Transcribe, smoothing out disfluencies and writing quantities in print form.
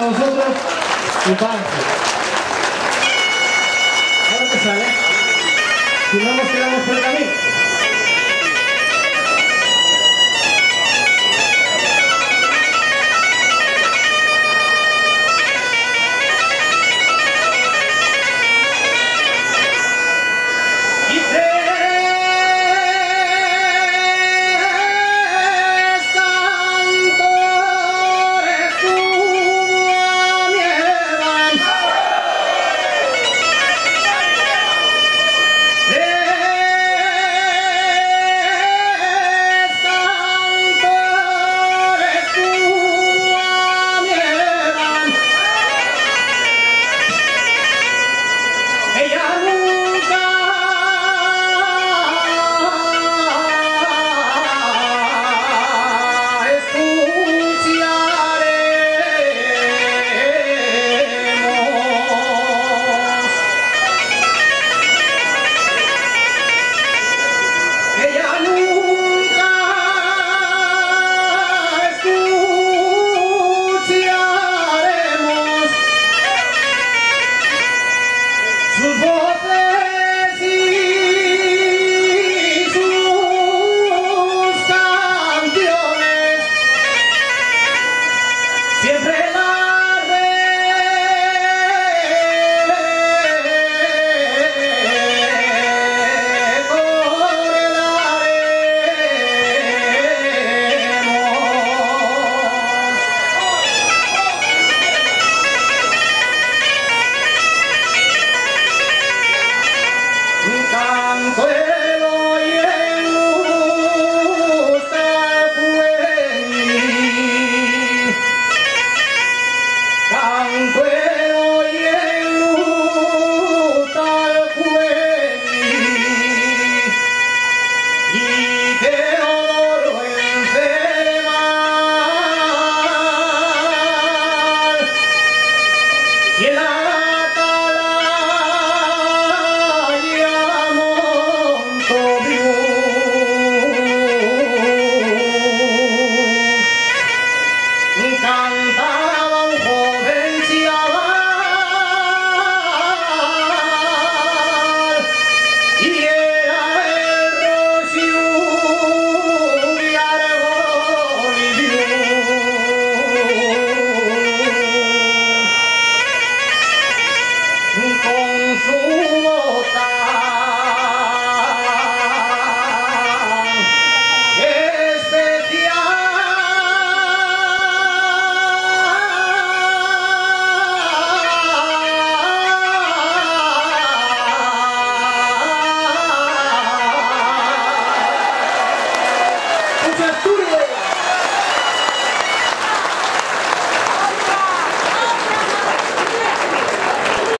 nosotros y banco. Ahora que sale, si no nos quedamos por el camino. ¡Gracias!